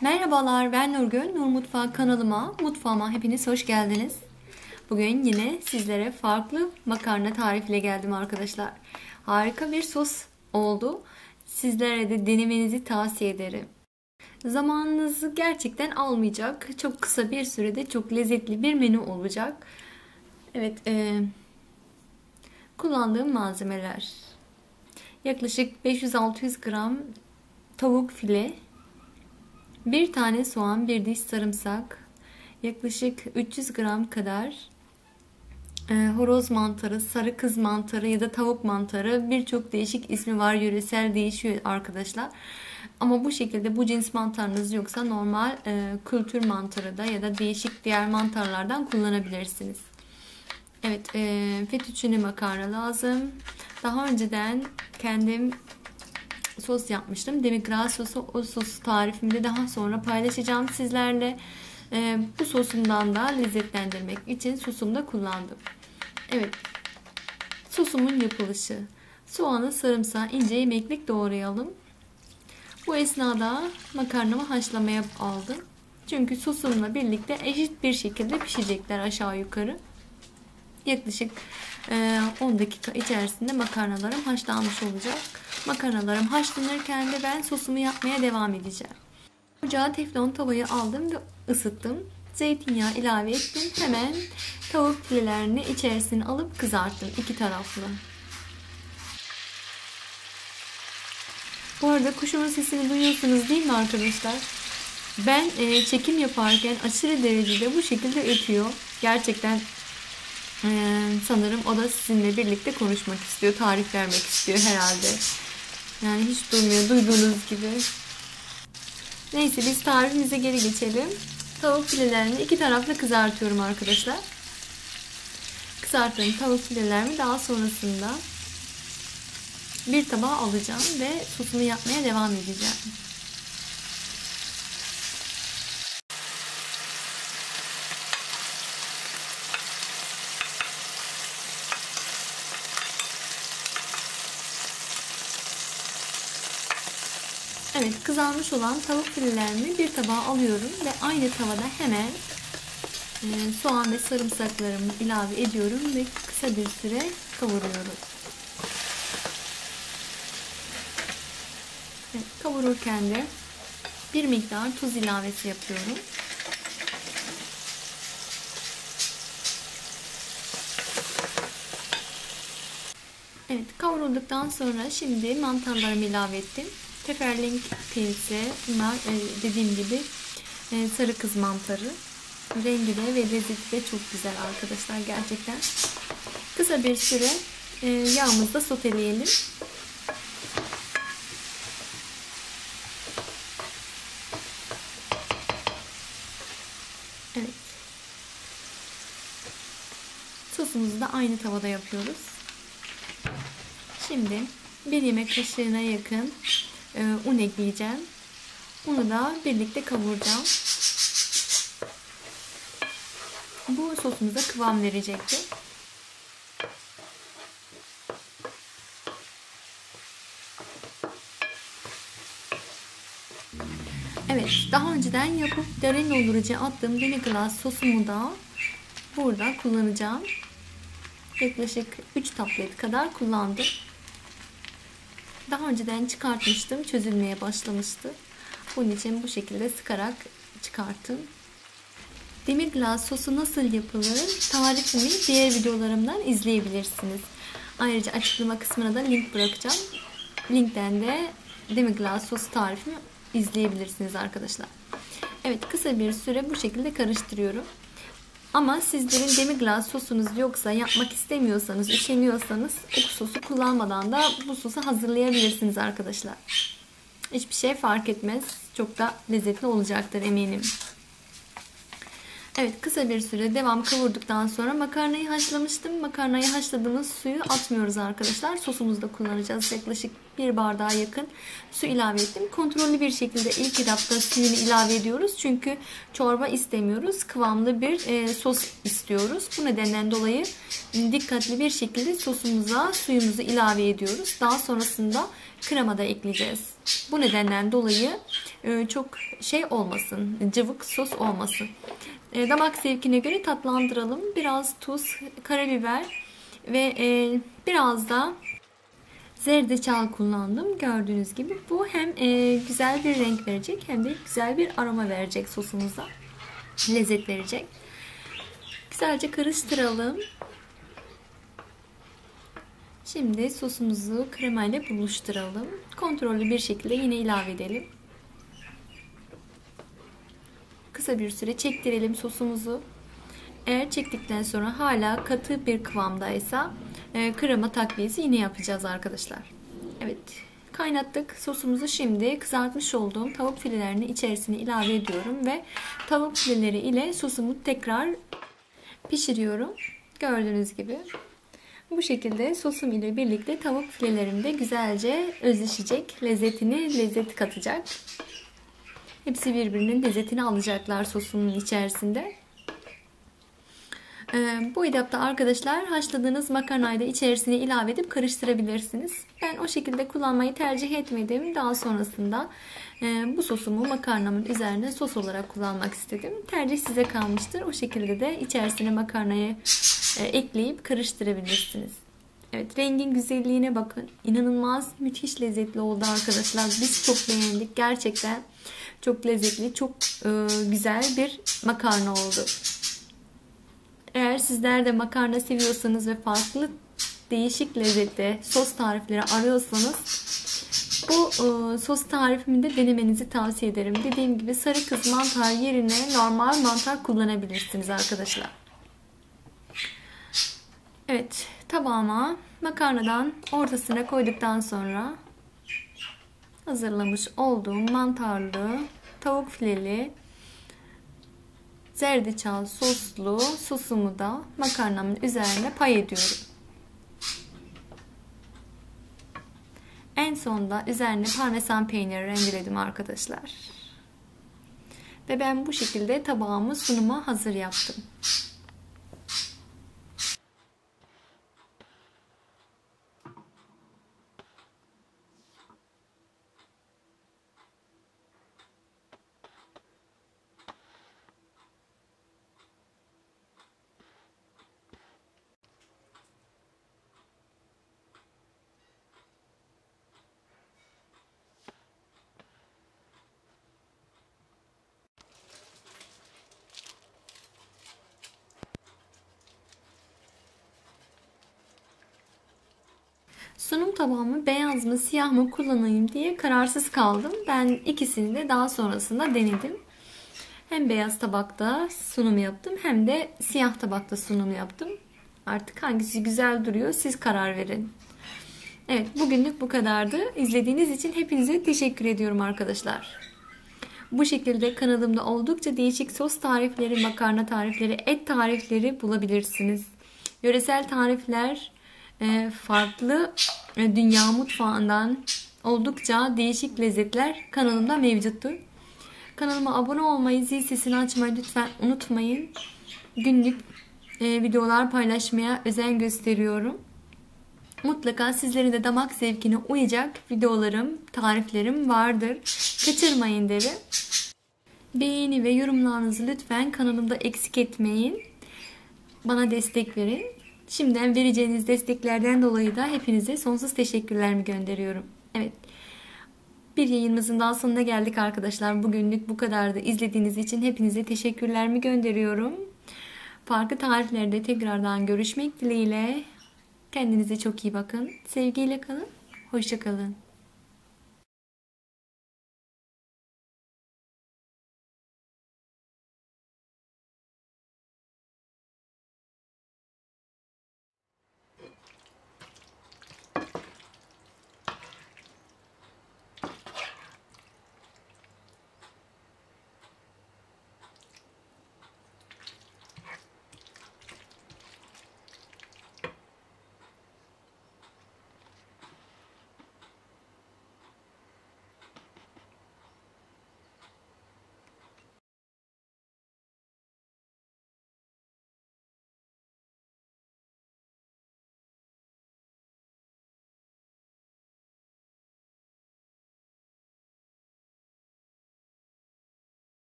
Merhabalar, ben Nurgül Nur Mutfağı kanalıma, mutfağıma hepiniz hoş geldiniz. Bugün yine sizlere farklı makarna tarifiyle geldim arkadaşlar. Harika bir sos oldu. Sizlere de denemenizi tavsiye ederim. Zamanınızı gerçekten almayacak. Çok kısa bir sürede çok lezzetli bir menü olacak. Evet, kullandığım malzemeler. Yaklaşık 500-600 gram tavuk file, bir tane soğan, bir diş sarımsak, yaklaşık 300 gram kadar horoz mantarı, sarı kız mantarı ya da tavuk mantarı, birçok değişik ismi var, yöresel değişiyor arkadaşlar. Ama bu şekilde, bu cins mantarınız yoksa normal kültür mantarı da ya da değişik diğer mantarlardan kullanabilirsiniz. Evet, fettuccine makarna lazım. Daha önceden kendim sos yapmıştım. Demiglas sosu, o sosu tarifimde daha sonra paylaşacağım sizlerle. Bu sosumdan da lezzetlendirmek için sosumda kullandım. Evet, sosumun yapılışı. Soğanı, sarımsağı ince yemeklik doğrayalım. Bu esnada makarnamı haşlamaya aldım. Çünkü sosumla birlikte eşit bir şekilde pişecekler aşağı yukarı. Yaklaşık 10 dakika içerisinde makarnalarım haşlanmış olacak. Makarnalarım haşlanırken de ben sosumu yapmaya devam edeceğim. Ocağa teflon tavayı aldım ve ısıttım. Zeytinyağı ilave ettim. Hemen tavuk filelerini içerisine alıp kızarttım, iki taraflı. Bu arada kuşumun sesini duyuyorsunuz değil mi arkadaşlar? Ben çekim yaparken aşırı derecede bu şekilde ötüyor. Gerçekten sanırım o da sizinle birlikte konuşmak istiyor, tarif vermek istiyor herhalde. Yani hiç durmuyor, duyduğunuz gibi. Neyse, biz tarifimize geri geçelim. Tavuk filelerini iki tarafla kızartıyorum arkadaşlar. Kızarttığım tavuk filelerimi daha sonrasında bir tabağa alacağım ve sosumu yapmaya devam edeceğim. Evet, kızarmış olan tavuk filelerini bir tabağa alıyorum ve aynı tavada hemen soğan ve sarımsaklarımı ilave ediyorum ve kısa bir süre kavuruyorum. Evet, kavururken de bir miktar tuz ilavesi yapıyorum. Evet, kavrulduktan sonra şimdi mantarlarımı ilave ettim. Pfifferlinge pirinçli, bunlar dediğim gibi sarı kız mantarı. Rengi de ve lezzeti de çok güzel arkadaşlar, gerçekten. Kısa bir süre yağımızda soteleyelim. Evet. Sosumuzu da aynı tavada yapıyoruz. Şimdi bir yemek kaşığına yakın un ekleyeceğim. Unu da birlikte kavuracağım. Bu sosumuza kıvam verecektir. Evet, daha önceden yapıp derin dondurucuya attığım demiglas sosumu da burada kullanacağım. Yaklaşık 3 tablet kadar kullandım. Daha önceden çıkartmıştım, çözülmeye başlamıştı. Bunun için bu şekilde sıkarak çıkarttım. Demiglas sosu nasıl yapılır tarifimi diğer videolarımdan izleyebilirsiniz. Ayrıca açıklama kısmına da link bırakacağım. Linkten de demiglas sosu tarifimi izleyebilirsiniz arkadaşlar. Evet, kısa bir süre bu şekilde karıştırıyorum. Ama sizlerin demiglas sosunuz yoksa, yapmak istemiyorsanız, üşeniyorsanız o sosu kullanmadan da bu sosu hazırlayabilirsiniz arkadaşlar. Hiçbir şey fark etmez. Çok da lezzetli olacaktır eminim. Evet, kısa bir süre devam kavurduktan sonra makarnayı haşlamıştım. Makarnayı haşladığımız suyu atmıyoruz arkadaşlar. Sosumuzda kullanacağız. Yaklaşık bir bardağa yakın su ilave ettim. Kontrollü bir şekilde ilk etapta suyunu ilave ediyoruz. Çünkü çorba istemiyoruz. Kıvamlı bir sos istiyoruz. Bu nedenden dolayı dikkatli bir şekilde sosumuza suyumuzu ilave ediyoruz. Daha sonrasında krema da ekleyeceğiz. Bu nedenden dolayı çok şey olmasın, cıvık sos olmasın. Damak zevkine göre tatlandıralım. Biraz tuz, karabiber ve biraz da zerdeçal kullandım. Gördüğünüz gibi bu hem güzel bir renk verecek hem de güzel bir aroma verecek sosumuza. Lezzet verecek. Güzelce karıştıralım. Şimdi sosumuzu kremayla buluşturalım. Kontrollü bir şekilde yine ilave edelim. Kısa bir süre çektirelim sosumuzu. Eğer çektikten sonra hala katı bir kıvamdaysa krema takviyesi yine yapacağız arkadaşlar. Evet, kaynattık sosumuzu. Şimdi kızartmış olduğum tavuk filelerini içerisine ilave ediyorum ve tavuk fileleri ile sosumu tekrar pişiriyorum. Gördüğünüz gibi bu şekilde sosum ile birlikte tavuk filelerim de güzelce özleşecek, lezzet katacak. Hepsi birbirinin lezzetini alacaklar sosunun içerisinde. Bu etapta arkadaşlar haşladığınız makarnayı da içerisine ilave edip karıştırabilirsiniz. Ben o şekilde kullanmayı tercih etmedim. Daha sonrasında bu sosumu makarnamın üzerine sos olarak kullanmak istedim. Tercih size kalmıştır. O şekilde de içerisine makarnayı ekleyip karıştırabilirsiniz. Evet, rengin güzelliğine bakın. İnanılmaz, müthiş lezzetli oldu arkadaşlar. Biz çok beğendik. Gerçekten çok lezzetli, çok güzel bir makarna oldu. Eğer sizler de makarna seviyorsanız ve farklı değişik lezzette sos tarifleri arıyorsanız bu sos tarifimi de denemenizi tavsiye ederim. Dediğim gibi sarı kız mantar yerine normal mantar kullanabilirsiniz arkadaşlar. Evet, tabağıma makarnadan ortasına koyduktan sonra hazırlamış olduğum mantarlı, tavuk fileli, zerdeçal soslu sosumu da makarnamın üzerine pay ediyorum. En sonda üzerine parmesan peyniri rendeledim arkadaşlar. Ve ben bu şekilde tabağımı sunuma hazır yaptım. Sunum tabağımı beyaz mı siyah mı kullanayım diye kararsız kaldım. Ben ikisini de daha sonrasında denedim. Hem beyaz tabakta sunum yaptım hem de siyah tabakta sunum yaptım. Artık hangisi güzel duruyor siz karar verin. Evet, bugünlük bu kadardı. İzlediğiniz için hepinize teşekkür ediyorum arkadaşlar. Bu şekilde kanalımda oldukça değişik sos tarifleri, makarna tarifleri, et tarifleri bulabilirsiniz. Yöresel tarifler, farklı dünya mutfağından oldukça değişik lezzetler kanalımda mevcuttur. Kanalıma abone olmayı, zil sesini açmayı lütfen unutmayın. Günlük videolar paylaşmaya özen gösteriyorum. Mutlaka sizlerin de damak zevkine uyacak videolarım, tariflerim vardır. Kaçırmayın derim. Beğeni ve yorumlarınızı lütfen kanalımda eksik etmeyin. Bana destek verin. Şimdiden vereceğiniz desteklerden dolayı da hepinize sonsuz teşekkürlerimi gönderiyorum. Evet, bir yayınımızın daha sonuna geldik arkadaşlar. Bugünlük bu kadardı. İzlediğiniz için hepinize teşekkürlerimi gönderiyorum. Farklı tariflerde tekrardan görüşmek dileğiyle. Kendinize çok iyi bakın. Sevgiyle kalın. Hoşça kalın.